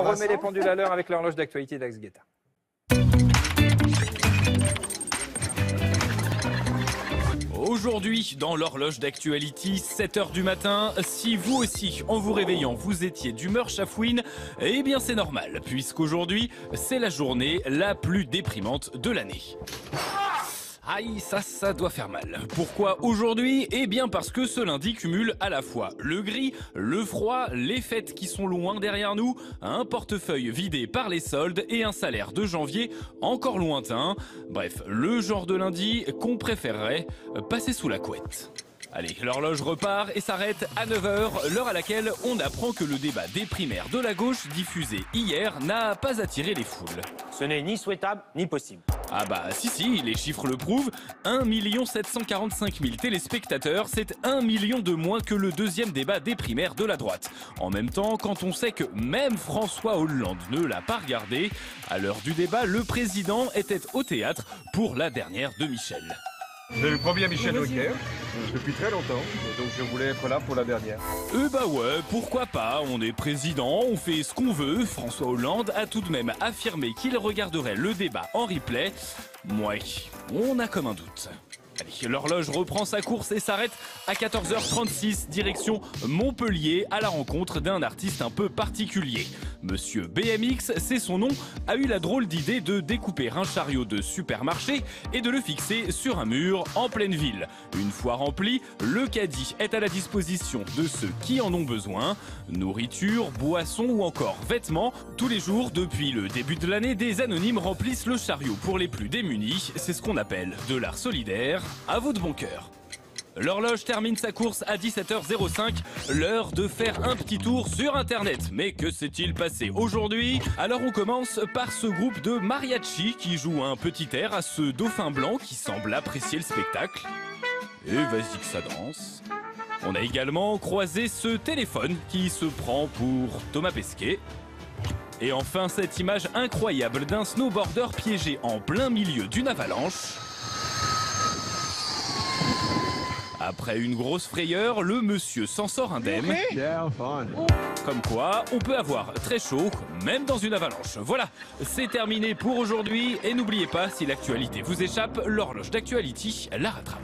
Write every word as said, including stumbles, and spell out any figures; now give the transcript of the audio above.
On remet les pendules à l'heure avec l'horloge d'actualité d'Axe Guetta. Aujourd'hui, dans l'horloge d'actualité, sept heures du matin, si vous aussi, en vous réveillant, vous étiez d'humeur chafouine, eh bien c'est normal, puisqu'aujourd'hui, c'est la journée la plus déprimante de l'année. Aïe, ça, ça doit faire mal. Pourquoi aujourd'hui? Eh bien parce que ce lundi cumule à la fois le gris, le froid, les fêtes qui sont loin derrière nous, un portefeuille vidé par les soldes et un salaire de janvier encore lointain. Bref, le genre de lundi qu'on préférerait passer sous la couette. Allez, l'horloge repart et s'arrête à neuf heures, l'heure à laquelle on apprend que le débat des primaires de la gauche diffusé hier n'a pas attiré les foules. Ce n'est ni souhaitable ni possible. Ah bah si si, les chiffres le prouvent, un million sept cent quarante-cinq mille téléspectateurs, c'est un million de moins que le deuxième débat des primaires de la droite. En même temps, quand on sait que même François Hollande ne l'a pas regardé, à l'heure du débat, le président était au théâtre pour la dernière de Michel. C'est le premier Michel Drucker, depuis très longtemps, et donc je voulais être là pour la dernière. Euh bah ouais, pourquoi pas, on est président, on fait ce qu'on veut. François Hollande a tout de même affirmé qu'il regarderait le débat en replay. Mouais, on a comme un doute. Allez, l'horloge reprend sa course et s'arrête à quatorze heures trente-six, direction Montpellier, à la rencontre d'un artiste un peu particulier. Monsieur B M X, c'est son nom, a eu la drôle d'idée de découper un chariot de supermarché et de le fixer sur un mur en pleine ville. Une fois rempli, le caddie est à la disposition de ceux qui en ont besoin. Nourriture, boissons ou encore vêtements. Tous les jours, depuis le début de l'année, des anonymes remplissent le chariot pour les plus démunis. C'est ce qu'on appelle de l'art solidaire. À vous de bon cœur. L'horloge termine sa course à dix-sept heures zéro cinq, l'heure de faire un petit tour sur Internet. Mais que s'est-il passé aujourd'hui? Alors on commence par ce groupe de mariachi qui joue un petit air à ce dauphin blanc qui semble apprécier le spectacle. Et vas-y que ça danse. On a également croisé ce téléphone qui se prend pour Thomas Pesquet. Et enfin cette image incroyable d'un snowboarder piégé en plein milieu d'une avalanche. Après une grosse frayeur, le monsieur s'en sort indemne. Comme quoi, on peut avoir très chaud, même dans une avalanche. Voilà, c'est terminé pour aujourd'hui. Et n'oubliez pas, si l'actualité vous échappe, l'horloge d'actualité la rattrape.